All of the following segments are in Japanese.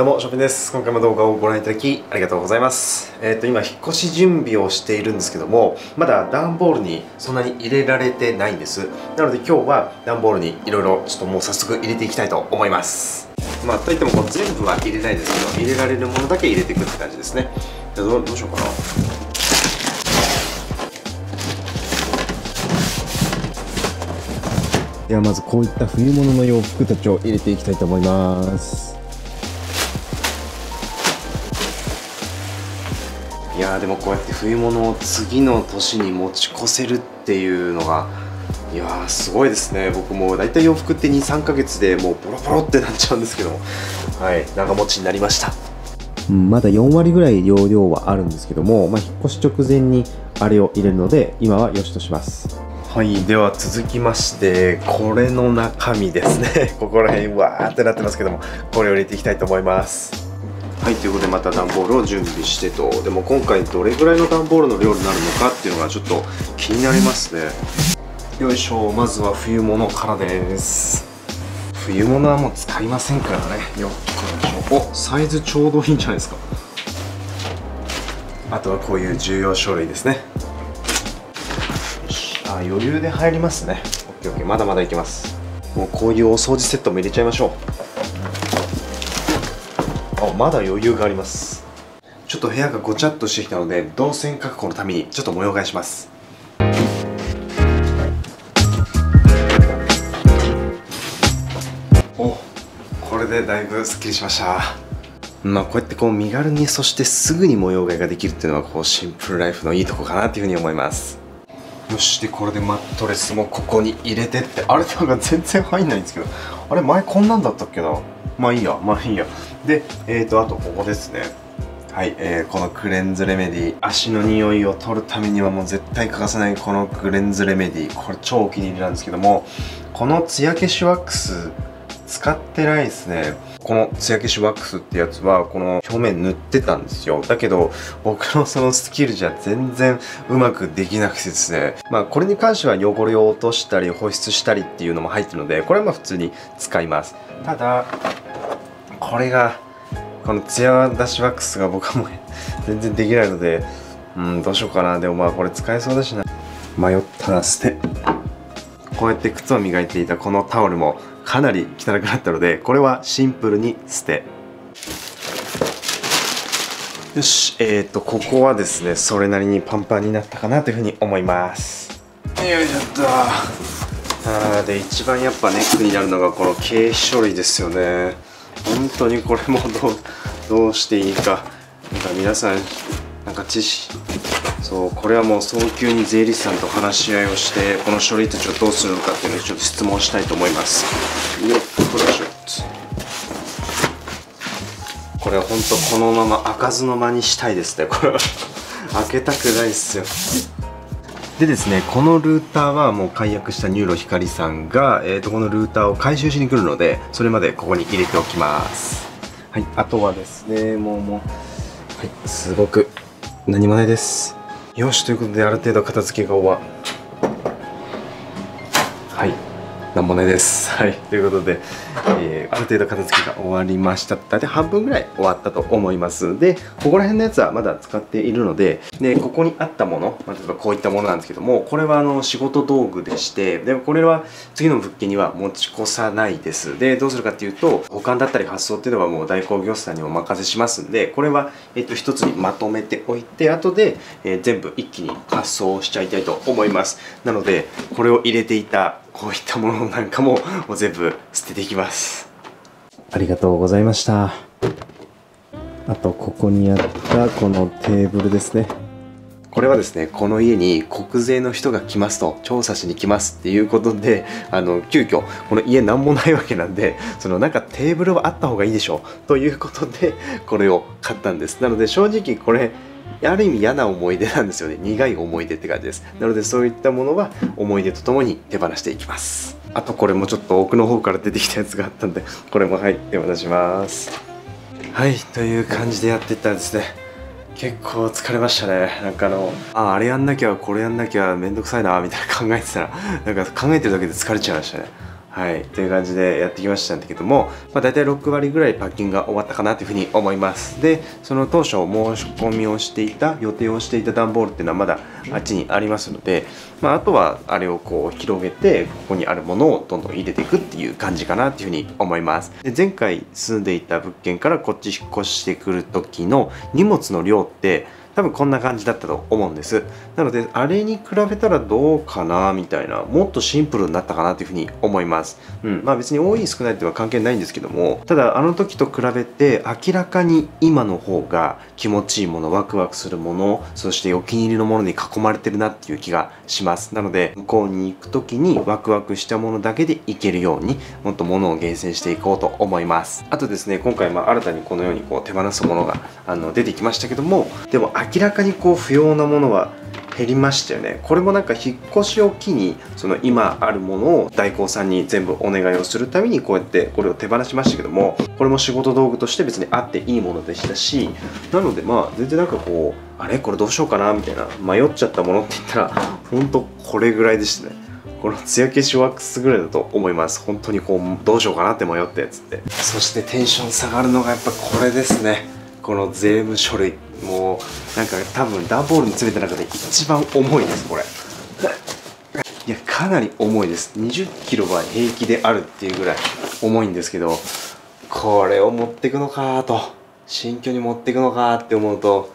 どうも、ショッピンです。今回も動画をご覧いただきありがとうございます。今、引っ越し準備をしているんですけども、まだ段ボールにそんなに入れられてないんです。なので今日は段ボールにいろいろちょっともう早速入れていきたいと思います。まあ、といってもこう全部は入れないですけど、入れられるものだけ入れていくって感じですね。じゃあどうしようかな。ではまずこういった冬物の洋服たちを入れていきたいと思います。いやーでもこうやって冬物を次の年に持ち越せるっていうのがいやーすごいですね。僕もだいたい洋服って2、3ヶ月でもうボロボロってなっちゃうんですけども、はい、長持ちになりました。まだ4割ぐらい容量はあるんですけども、まあ、引っ越し直前にあれを入れるので今は良しとします。はい、では続きましてこれの中身ですねここら辺わーってなってますけども、これを入れていきたいと思います。はい、ということでまた段ボールを準備してと。でも今回どれぐらいの段ボールの量になるのかっていうのがちょっと気になりますね。よいしょ、まずは冬物からです。冬物はもう使いませんからね。よっこいしょ。お、サイズちょうどいいんじゃないですか。あとはこういう重要書類ですね。あ、余裕で入りますね。オッケーオッケー、まだまだいけます。もうこういうお掃除セットも入れちゃいましょう。あ、まだ余裕があります。ちょっと部屋がごちゃっとしてきたので動線確保のためにちょっと模様替えします。お、これでだいぶすっきりしました。まあこうやってこう身軽にそしてすぐに模様替えができるっていうのはこうシンプルライフのいいとこかなっていうふうに思います。よし、でこれでマットレスもここに入れてって、あれなんか全然入んないんですけど、あれ前こんなんだったっけな。まあいいや、まあいいや。であとここですね。はい、このクレンズレメディ、足の匂いを取るためにはもう絶対欠かせないこのクレンズレメディ、これ超お気に入りなんですけども、このつや消しワックス使ってないですね。このつや消しワックスってやつはこの表面塗ってたんですよ。だけど僕のそのスキルじゃ全然うまくできなくてですね、まあこれに関しては汚れを落としたり保湿したりっていうのも入ってるので、これはまあ普通に使います。ただこれがこのつや出しワックスが僕はもう全然できないので、うん、どうしようかな。でもまあこれ使えそうだしな。迷ったら捨て。こうやって靴を磨いていたこのタオルもかなり汚くなったので、これはシンプルに捨て。よし、ここはですねそれなりにパンパンになったかなというふうに思います。よいしょっと。あー、で一番やっぱネックになるのがこの経費書類ですよね。本当にこれもどうしていいか、なんか皆さんなんか知識、そう、これはもう早急に税理士さんと話し合いをして、この書類たちをどうするのかっていうのをちょっと質問したいと思います。よっこらしょっと。これは本当このまま開かずの間にしたいですね。これは開けたくないっすよ。でですね、このルーターはもう解約したニューロ光さんが、このルーターを回収しに来るので、それまでここに入れておきます。はい、あとはですねもう、はい、すごく何もないです。よし、ということである程度片付けが終わ、はい、なんもないです。はい、ということで、ある程度片付けが終わりました。だいたい半分ぐらい終わったと思います。で、ここら辺のやつはまだ使っているので、でここにあったもの、例えばこういったものなんですけども、これは仕事道具でして、でもこれは次の物件には持ち越さないです。で、どうするかっていうと、保管だったり発送っていうのはもう代行業者さんにお任せしますんで、これは一つにまとめておいて、後で、全部一気に発送しちゃいたいと思います。なので、これを入れていたこういったものなんかも全部捨てていきます。ありがとうございました。あとここにあったこのテーブルですね。これはですねこの家に国税の人が来ますと、調査しに来ますっていうことで、急遽この家何もないわけなんで、そのなんかテーブルはあった方がいいでしょうということでこれを買ったんです。なので正直これある意味嫌な思い出なんですよね。苦い思い出って感じです。なのでそういったものは思い出とともに手放していきます。あとこれもちょっと奥の方から出てきたやつがあったんで、これもはい手渡します。はい、という感じでやっていったんですね。結構疲れましたね。なんかあれやんなきゃこれやんなきゃめんどくさいなみたいな考えてたら、なんか考えてるだけで疲れちゃいましたね。はい、という感じでやってきましたんだけども、大体6割ぐらいパッキングが終わったかなというふうに思います。でその当初申し込みをしていた予定をしていた段ボールっていうのはまだあっちにありますので、あとはあれをこう広げてここにあるものをどんどん入れていくっていう感じかなというふうに思います。で前回住んでいた物件からこっち引っ越してくる時の荷物の量って多分こんな感じだったと思うんです。なのであれに比べたらどうかなみたいな、もっとシンプルになったかなというふうに思います。別に多い少ないっては関係ないんですけども、ただあの時と比べて明らかに今の方が気持ちいいもの、ワクワクするもの、そしてお気に入りのものに囲まれてるなっていう気がします。なので向こうに行く時にワクワクしたものだけで行けるようにもっとものを厳選していこうと思います。あとですね、今回新たにこのように手放すものが出てきましたけども、でも明らかに不要なものは減りましたよね。これもなんか引っ越しを機にその今あるものを代行さんに全部お願いをするためにこうやってこれを手放しましたけども、これも仕事道具として別にあっていいものでしたし、なので全然なんかあれこれどうしようかなみたいな迷っちゃったものって言ったらほんとこれぐらいでしたね。この艶消しワックスぐらいだと思います。本当にどうしようかなって迷ったやつって。そしてテンション下がるのがやっぱこれですね。この税務書類、もうなんか多分段ボールに詰めた中で一番重いですこれ。いやかなり重いです。20キロは平気であるっていうぐらい重いんですけど、これを持っていくのかと、新居に持っていくのかって思うと、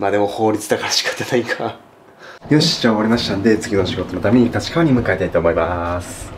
でも法律だから仕方ないか。よし、じゃあ終わりましたんで、次の仕事のために立川に向かいたいと思います。